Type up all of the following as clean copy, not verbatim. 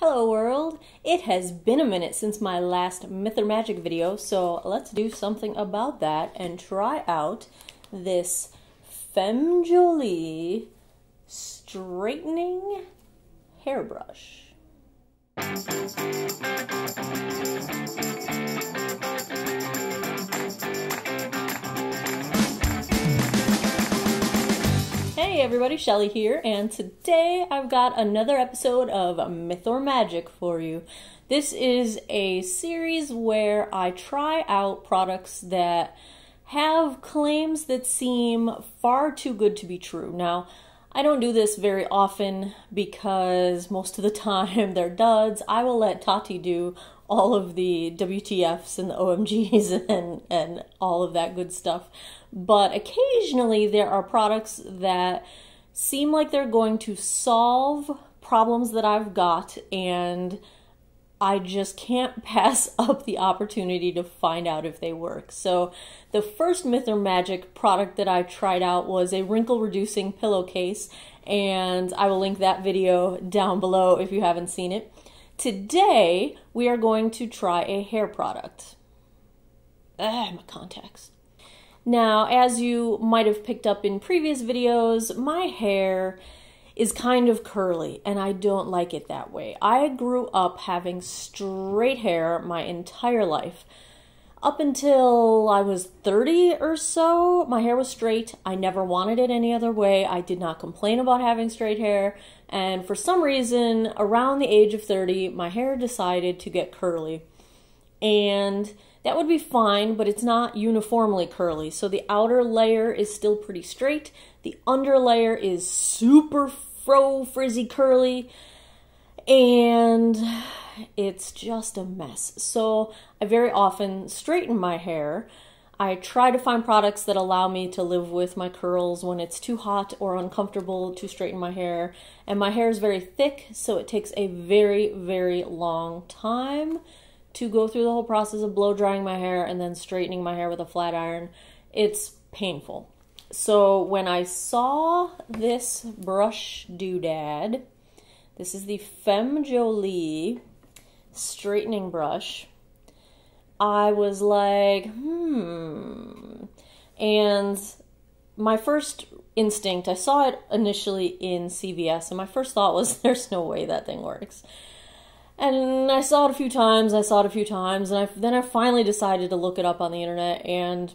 Hello world! It has been a minute since my last Myth or Magic video, so let's do something about that and try out this Femme Jolie straightening hairbrush. Hey everybody, Shelly here, and today I've got another episode of Myth or Magic for you. This is a series where I try out products that have claims that seem far too good to be true. Now, I don't do this very often because most of the time they're duds. I will let Tati do all of the WTFs and the OMGs and all of that good stuff. But occasionally there are products that seem like they're going to solve problems that I've got, and I just can't pass up the opportunity to find out if they work. So the first Myth or Magic product that I tried out was a wrinkle reducing pillowcase, and I will link that video down below if you haven't seen it. Today, we are going to try a hair product. My contacts. Now, as you might have picked up in previous videos, my hair is kind of curly, and I don't like it that way. I grew up having straight hair my entire life. Up until I was 30 or so, my hair was straight. I never wanted it any other way. I did not complain about having straight hair. And for some reason, around the age of 30, my hair decided to get curly. And that would be fine, but it's not uniformly curly. So the outer layer is still pretty straight. The under layer is super fro frizzy curly. And it's just a mess. So I very often straighten my hair. I try to find products that allow me to live with my curls when it's too hot or uncomfortable to straighten my hair. And my hair is very thick, so it takes a very, very long time to go through the whole process of blow drying my hair and then straightening my hair with a flat iron. It's painful. So when I saw this brush doodad, this is the Femme Jolie straightening brush, I was like, and my first instinct, I saw it initially in CVS, and my first thought was, there's no way that thing works. And I saw it a few times, and then I finally decided to look it up on the internet, and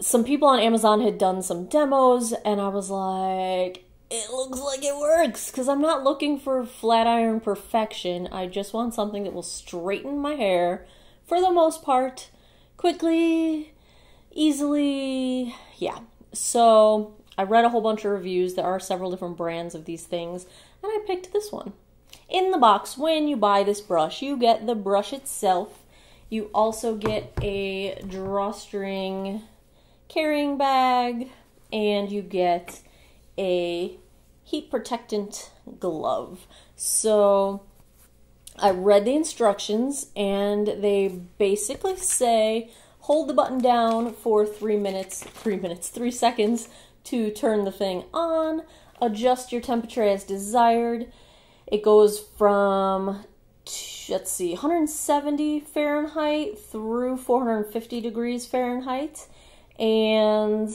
some people on Amazon had done some demos, and I was like, it looks like it works, because I'm not looking for flat iron perfection. I just want something that will straighten my hair for the most part, quickly, easily, yeah. So I read a whole bunch of reviews. There are several different brands of these things, and I picked this one. In the box, when you buy this brush, you get the brush itself. You also get a drawstring carrying bag, and you get a heat protectant glove. So I read the instructions, and they basically say hold the button down for 3 seconds to turn the thing on, adjust your temperature as desired. It goes from, let's see, 170 Fahrenheit through 450 degrees Fahrenheit, and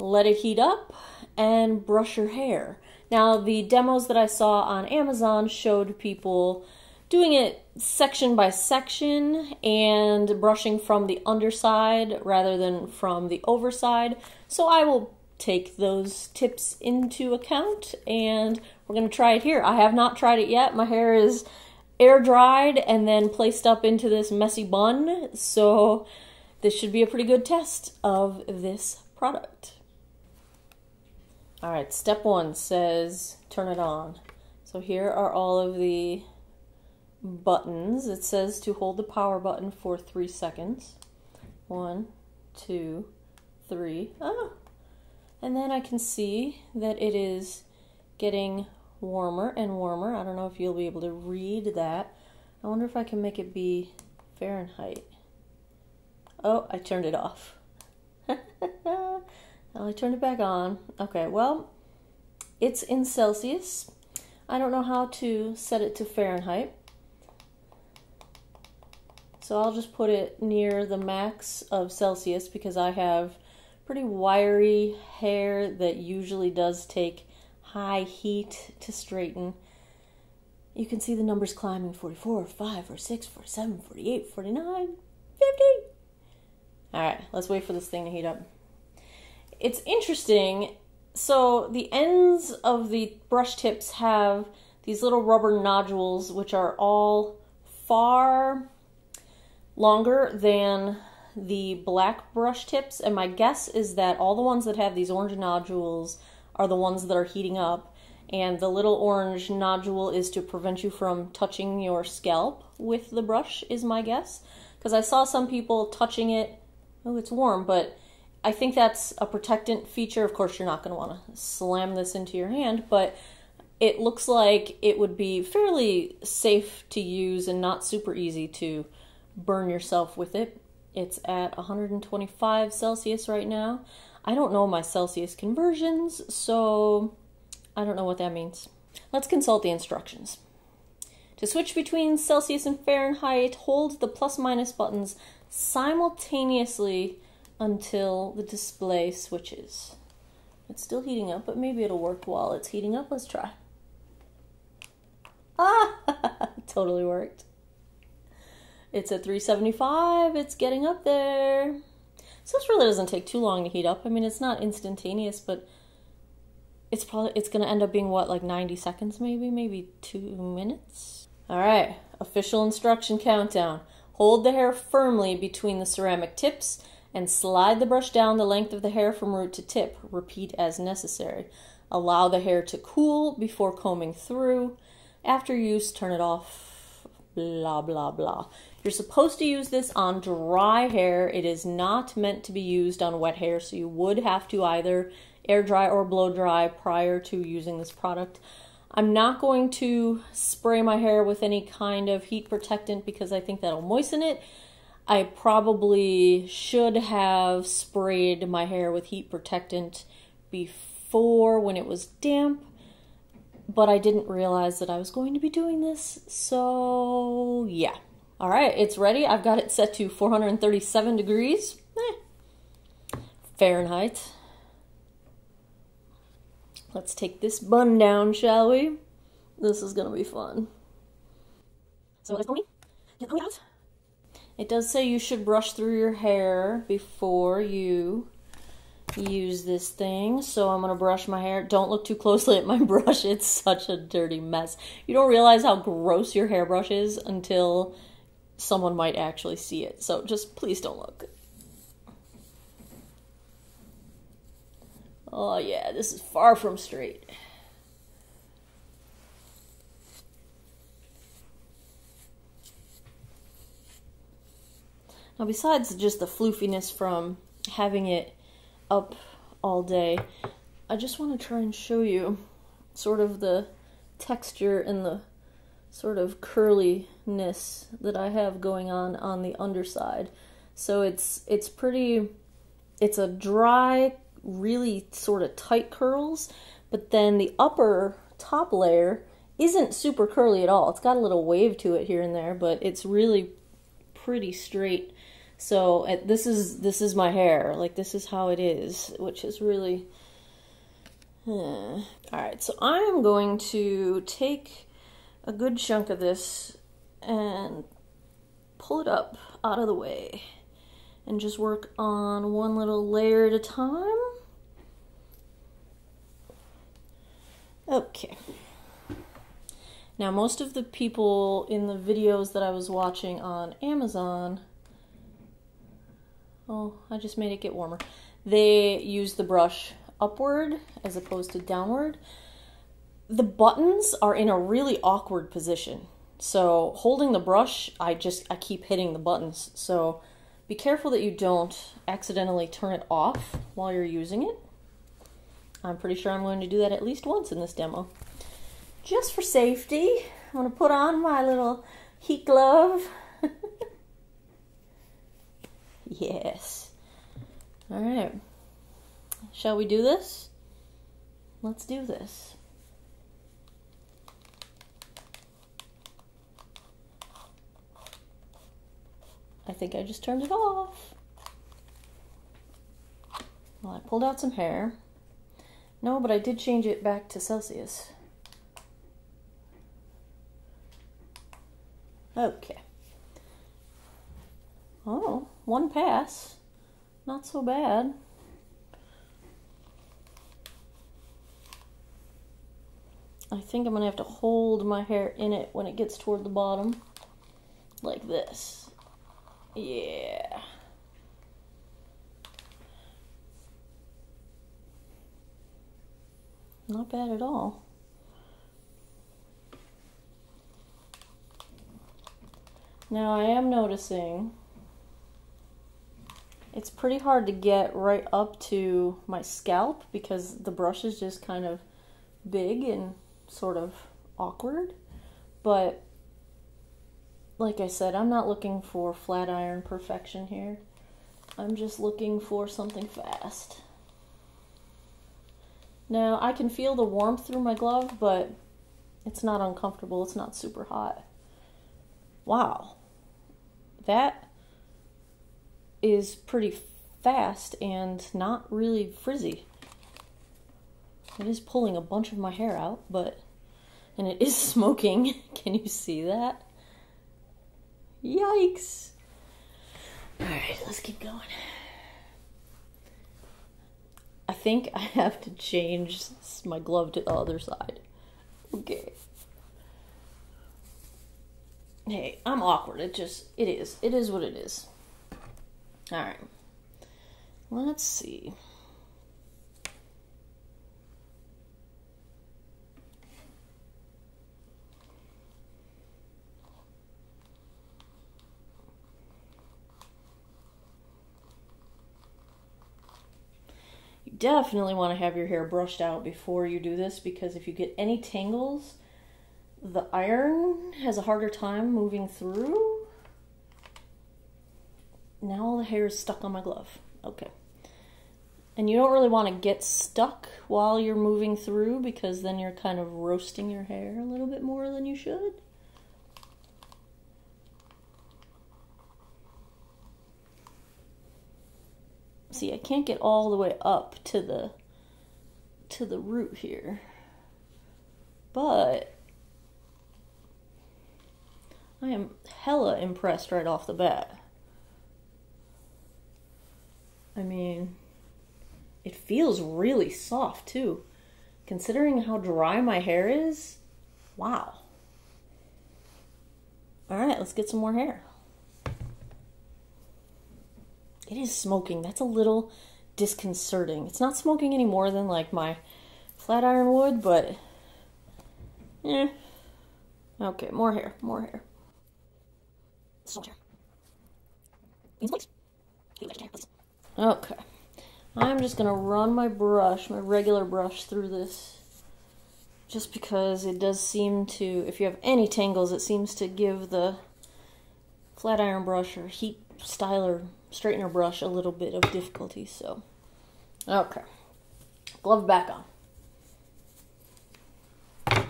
let it heat up and brush your hair. Now, the demos that I saw on Amazon showed people doing it section by section and brushing from the underside rather than from the overside. So I will take those tips into account, and we're going to try it here. I have not tried it yet. My hair is air dried and then placed up into this messy bun. So this should be a pretty good test of this product. All right, step one says turn it on. So here are all of the buttons. It says to hold the power button for 3 seconds. 1, 2, 3. Oh, and then I can see that it is getting warmer and warmer. I don't know if you'll be able to read that. I wonder if I can make it be Fahrenheit. Oh, I turned it off. I turned it back on. Okay, well, it's in Celsius. I don't know how to set it to Fahrenheit, so I'll just put it near the max of Celsius because I have pretty wiry hair that usually does take high heat to straighten. You can see the numbers climbing: 44, 45, 46, 47, 48, 49, 50. All right, let's wait for this thing to heat up. It's interesting. So the ends of the brush tips have these little rubber nodules, which are all far longer than the black brush tips. And my guess is that all the ones that have these orange nodules are the ones that are heating up. And the little orange nodule is to prevent you from touching your scalp with the brush, is my guess. Because I saw some people touching it. Oh, it's warm, but I think that's a protectant feature. Of course, you're not going to want to slam this into your hand, but it looks like it would be fairly safe to use and not super easy to burn yourself with it. It's at 125 Celsius right now. I don't know my Celsius conversions, so I don't know what that means. Let's consult the instructions. To switch between Celsius and Fahrenheit, hold the plus minus buttons simultaneously until the display switches. It's still heating up, but maybe it'll work while it's heating up. Let's try. Ah, totally worked. It's at 375, it's getting up there. So this really doesn't take too long to heat up. I mean, it's not instantaneous, but it's gonna end up being what, like 90 seconds maybe 2 minutes. All right, official instruction countdown. Hold the hair firmly between the ceramic tips and slide the brush down the length of the hair from root to tip. Repeat as necessary. Allow the hair to cool before combing through. After use, turn it off, blah, blah, blah. You're supposed to use this on dry hair. It is not meant to be used on wet hair, so you would have to either air dry or blow dry prior to using this product. I'm not going to spray my hair with any kind of heat protectant because I think that'll moisten it. I probably should have sprayed my hair with heat protectant before when it was damp, but I didn't realize that I was going to be doing this, so yeah. All right, it's ready. I've got it set to 437 degrees Fahrenheit. Let's take this bun down, shall we? This is gonna be fun. So let's go out. It does say you should brush through your hair before you use this thing. So I'm gonna brush my hair. Don't look too closely at my brush. It's such a dirty mess. You don't realize how gross your hairbrush is until someone might actually see it. So just please don't look. Oh yeah, this is far from straight. Now, besides just the floofiness from having it up all day, I just want to try and show you sort of the texture and the sort of curliness that I have going on the underside. So it's pretty, it's a dry, really sort of tight curls, but then the upper top layer isn't super curly at all. It's got a little wave to it here and there, but it's really pretty straight. So this is my hair, like this is how it is, which is really all right. So I'm going to take a good chunk of this and pull it up out of the way and just work on one little layer at a time. Okay. Now, most of the people in the videos that I was watching on Amazon, oh, I just made it get warmer. They use the brush upward as opposed to downward. The buttons are in a really awkward position. So holding the brush, I keep hitting the buttons. So be careful that you don't accidentally turn it off while you're using it. I'm pretty sure I'm going to do that at least once in this demo. Just for safety, I'm going to put on my little heat glove. Yes. All right. Shall we do this? Let's do this. I think I just turned it off. Well, I pulled out some hair. No, but I did change it back to Celsius. Okay. Oh, one pass. Not so bad. I think I'm gonna have to hold my hair in it when it gets toward the bottom. Like this. Yeah. Not bad at all. Now I am noticing it's pretty hard to get right up to my scalp because the brush is just kind of big and sort of awkward, but like I said, I'm not looking for flat iron perfection here. I'm just looking for something fast. Now I can feel the warmth through my glove, but it's not uncomfortable. It's not super hot. Wow. That is pretty fast and not really frizzy. It is pulling a bunch of my hair out, but, and it is smoking. Can you see that? Yikes. All right, let's keep going. I think I have to change my glove to the other side. Okay. Hey, I'm awkward. It is. It is what it is. All right. Let's see. Definitely want to have your hair brushed out before you do this, because if you get any tangles, the iron has a harder time moving through. Now all the hair is stuck on my glove. Okay. And you don't really want to get stuck while you're moving through, because then you're kind of roasting your hair a little bit more than you should. See, I can't get all the way up to the root here, but I am hella impressed right off the bat. I mean, it feels really soft too, considering how dry my hair is. Wow. All right, let's get some more hair. It is smoking. That's a little disconcerting. It's not smoking any more than like my flat iron would, but eh. Okay, more hair, more hair. Okay. I'm just gonna run my brush, my regular brush, through this just because it does seem to, if you have any tangles, it seems to give the flat iron brush or heat styler straightener brush a little bit of difficulty. So okay, glove back on.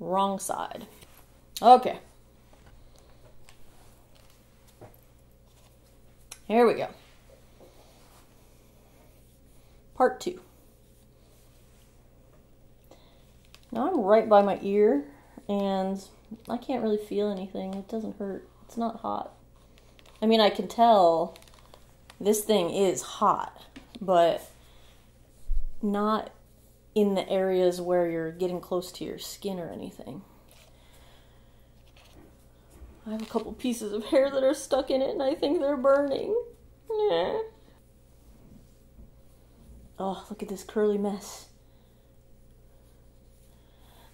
Wrong side. Okay, here we go, part two. Now I'm right by my ear, and I can't really feel anything. It doesn't hurt. It's not hot. I mean, I can tell this thing is hot, but not in the areas where you're getting close to your skin or anything. I have a couple pieces of hair that are stuck in it, and I think they're burning. Nah. Oh, look at this curly mess.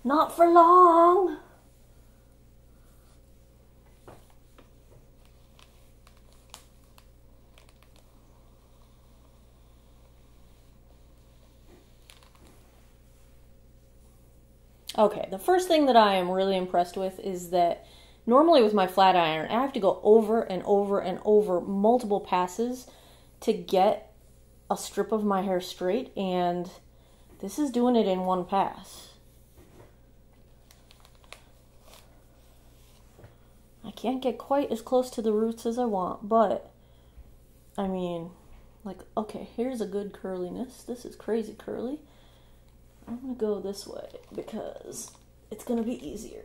Not for long. Okay, the first thing that I am really impressed with is that normally with my flat iron, I have to go over and over and over multiple passes to get a strip of my hair straight, and this is doing it in one pass. can't get quite as close to the roots as I want, but I mean, like, okay, here's a good curliness. This is crazy curly. I'm gonna go this way because it's gonna be easier.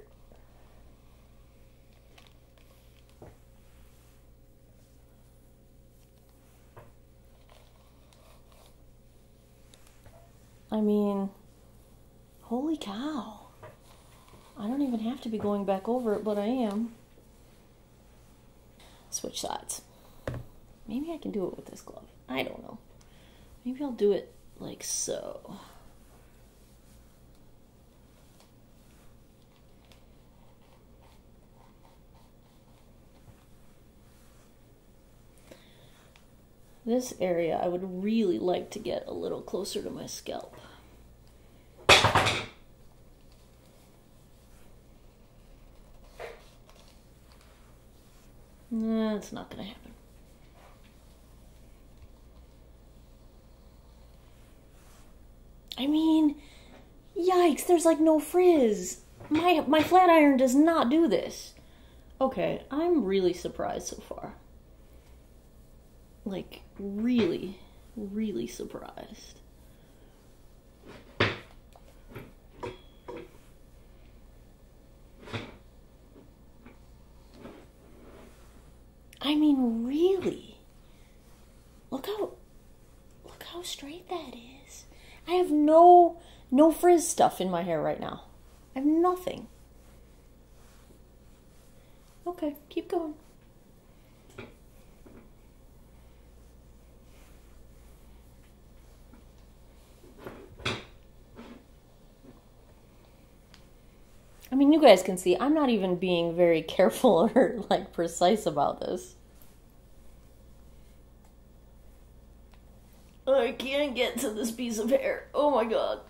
I mean, holy cow. I don't even have to be going back over it, but I am. Switch sides. Maybe I can do it with this glove. I don't know. Maybe I'll do it like so. This area, I would really like to get a little closer to my scalp. Nah, it's not gonna happen. I mean, yikes, there's like no frizz. My flat iron does not do this. Okay, I'm really surprised so far. Like, really, really surprised. I mean, really. Look how straight that is. I have no frizz stuff in my hair right now. I have nothing. Okay, keep going. I mean, you guys can see, I'm not even being very careful or, like, precise about this. I can't get to this piece of hair. Oh my god.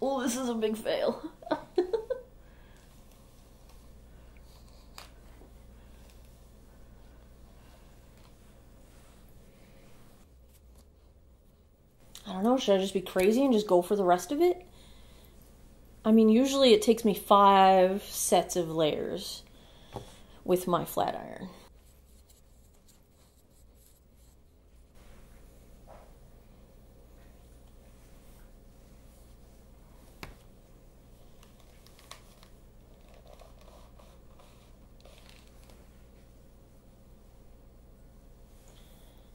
Oh, this is a big fail. I don't know, should I just be crazy and just go for the rest of it? I mean, usually it takes me 5 sets of layers with my flat iron.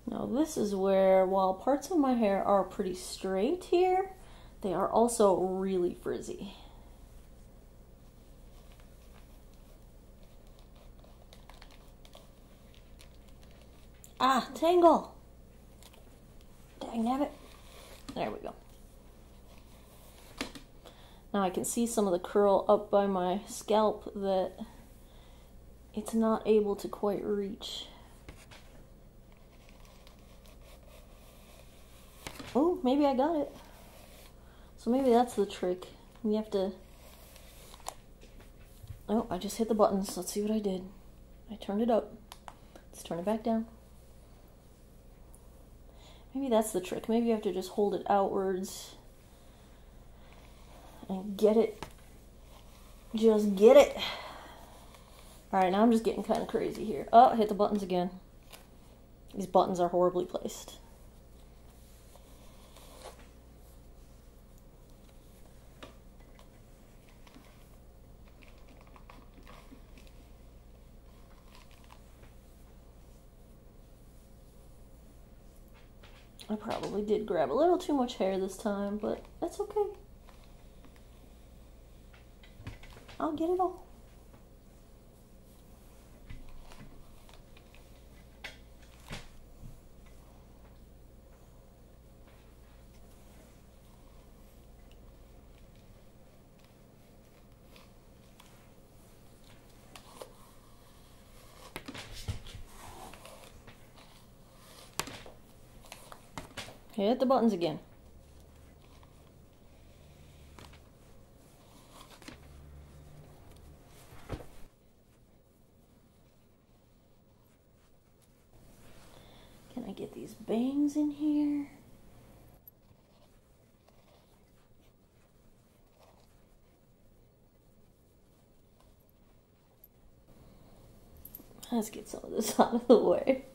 Now this is where, while parts of my hair are pretty straight here, they are also really frizzy. Ah, tangle! Dang nabbit. There we go. Now I can see some of the curl up by my scalp that it's not able to quite reach. Oh, maybe I got it. So maybe that's the trick. You have to... Oh, I just hit the buttons. Let's see what I did. I turned it up. Let's turn it back down. Maybe that's the trick. Maybe you have to just hold it outwards and get it. Just get it. Alright, now I'm just getting kind of crazy here. Oh, hit the buttons again. These buttons are horribly placed. I probably did grab a little too much hair this time, but that's okay. I'll get it all. Hit the buttons again. Can I get these bangs in here? Let's get some of this out of the way.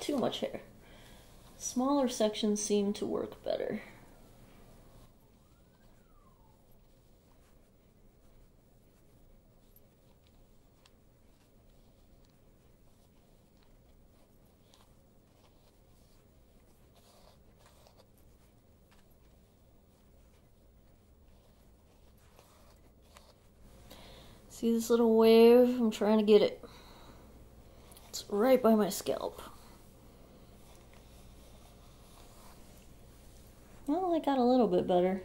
Too much hair. Smaller sections seem to work better. See this little wave? I'm trying to get it. It's right by my scalp. Well, I got a little bit better.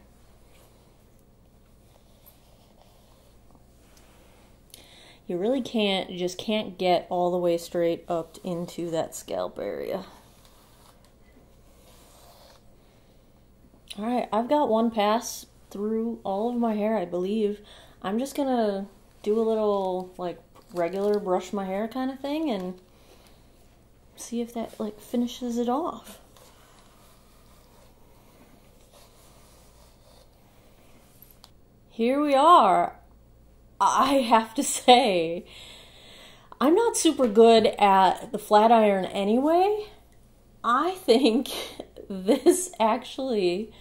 You really can't, you just can't get all the way straight up into that scalp area. Alright, I've got one pass through all of my hair, I believe. I'm just gonna do a little, like, regular brush my hair kind of thing and see if that, like, finishes it off. Here we are. I have to say, I'm not super good at the flat iron anyway. I think this actually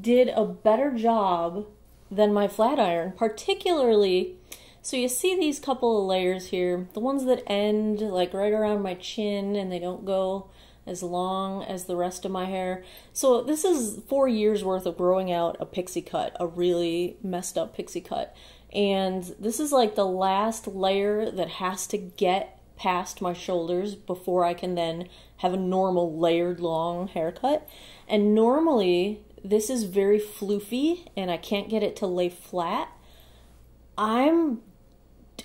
did a better job than my flat iron, particularly. So you see these couple of layers here, the ones that end like right around my chin and they don't go as long as the rest of my hair. So this is 4 years worth of growing out a pixie cut, a really messed up pixie cut. And this is like the last layer that has to get past my shoulders before I can then have a normal layered long haircut. And normally this is very floofy and I can't get it to lay flat.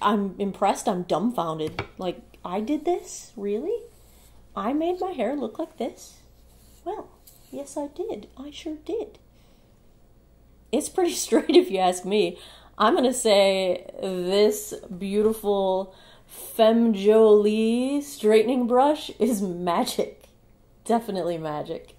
I'm impressed, I'm dumbfounded. Like, I did this? Really? I made my hair look like this? Well, yes I did. I sure did. It's pretty straight if you ask me. I'm gonna say this beautiful Femme Jolie straightening brush is magic. Definitely magic.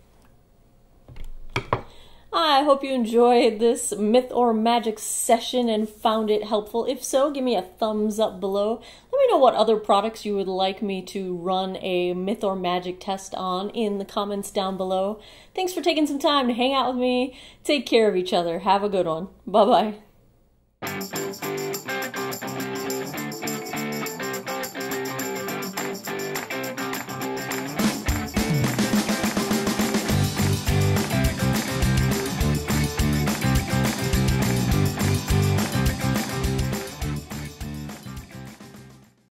I hope you enjoyed this Myth or Magic session and found it helpful. If so, give me a thumbs up below. Let me know what other products you would like me to run a Myth or Magic test on in the comments down below. Thanks for taking some time to hang out with me. Take care of each other. Have a good one. Bye-bye.